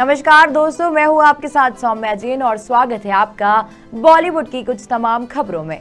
नमस्कार दोस्तों, मैं हूँ आपके साथ सौम्या जैन और स्वागत है आपका बॉलीवुड की कुछ तमाम खबरों में।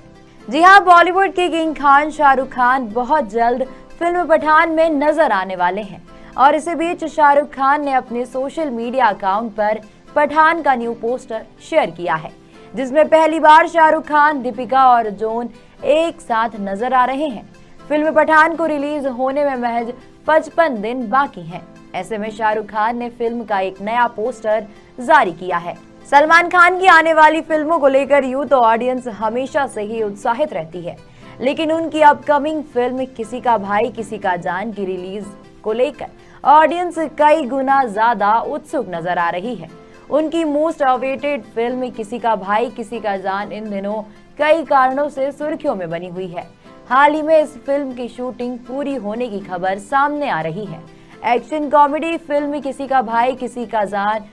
जी हाँ, बॉलीवुड के किंग खान शाहरुख खान बहुत जल्द फिल्म पठान में नजर आने वाले हैं और इसी बीच शाहरुख खान ने अपने सोशल मीडिया अकाउंट पर पठान का न्यू पोस्टर शेयर किया है, जिसमें पहली बार शाहरुख खान, दीपिका और जॉन एक साथ नजर आ रहे हैं। फिल्म पठान को रिलीज होने में महज 55 दिन बाकी हैं। ऐसे में शाहरुख खान ने फिल्म का एक नया पोस्टर जारी किया है। सलमान खान की आने वाली फिल्मों को लेकर यूथ ऑडियंस हमेशा से ही उत्साहित रहती है, लेकिन उनकी अपकमिंग फिल्म किसी का भाई किसी का जान की रिलीज को लेकर ऑडियंस कई गुना ज्यादा उत्सुक नजर आ रही है। उनकी मोस्ट अवेटेड फिल्म किसी का भाई किसी का जान इन दिनों कई कारणों से सुर्खियों में बनी हुई है। हाल ही में इस फिल्म की शूटिंग पूरी होने की खबर सामने आ रही है। एक्शन कॉमेडी फिल्म किसी का भाई किसी का जान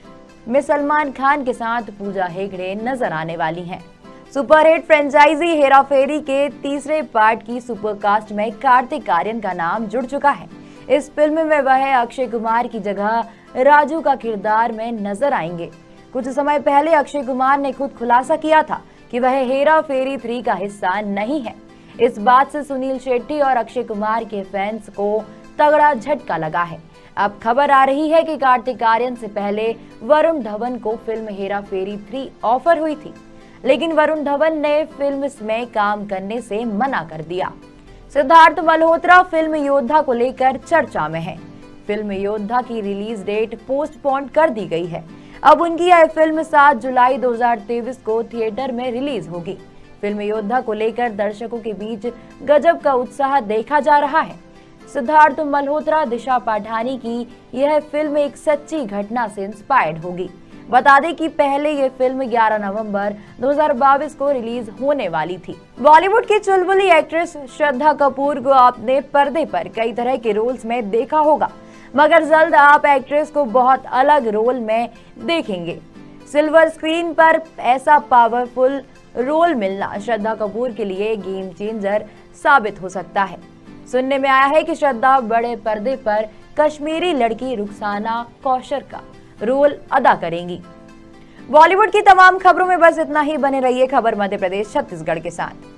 में सलमान खान के साथ पूजा हेगड़े नजर आने वाली हैं। सुपरहिट फ्रेंचाइजी हेरा फेरी के तीसरे पार्ट की सुपरकास्ट में कार्तिक आर्यन का नाम जुड़ चुका है। इस फिल्म में वह अक्षय कुमार की जगह राजू का किरदार में नजर आएंगे। कुछ समय पहले अक्षय कुमार ने खुद खुलासा किया था कि वह हेरा फेरी 3 का हिस्सा नहीं है। इस बात से सुनील शेट्टी और अक्षय कुमार के फैंस को तगड़ा झटका लगा है। अब खबर आ रही है कि कार्तिक आर्यन से पहले वरुण धवन को फिल्म हेरा फेरी 3 ऑफर हुई थी, लेकिन वरुण धवन ने फिल्म में काम करने से मना कर दिया। सिद्धार्थ मल्होत्रा फिल्म योद्धा को लेकर चर्चा में है। फिल्म योद्धा की रिलीज डेट पोस्टपोन कर दी गई है। अब उनकी यह फिल्म 7 जुलाई 2023 को थिएटर में रिलीज होगी। फिल्म योद्धा को लेकर दर्शकों के बीच गजब का उत्साह देखा जा रहा है। सिद्धार्थ मल्होत्रा, दिशा पाठानी की यह फिल्म एक सच्ची घटना से इंस्पायर्ड होगी। बता दें कि पहले ये फिल्म 11 नवंबर 2022 को रिलीज होने वाली थी। बॉलीवुड की चुलबुली एक्ट्रेस श्रद्धा कपूर को आपने पर्दे पर कई तरह के रोल्स में देखा होगा, मगर जल्द आप एक्ट्रेस को बहुत अलग रोल में देखेंगे। सिल्वर स्क्रीन पर ऐसा पावरफुल रोल मिलना श्रद्धा कपूर के लिए गेम चेंजर साबित हो सकता है। सुनने में आया है कि श्रद्धा बड़े पर्दे पर कश्मीरी लड़की रुखसाना कौशर का रोल अदा करेंगी। बॉलीवुड की तमाम खबरों में बस इतना ही। बने रहिए खबर मध्य प्रदेश छत्तीसगढ़ के साथ।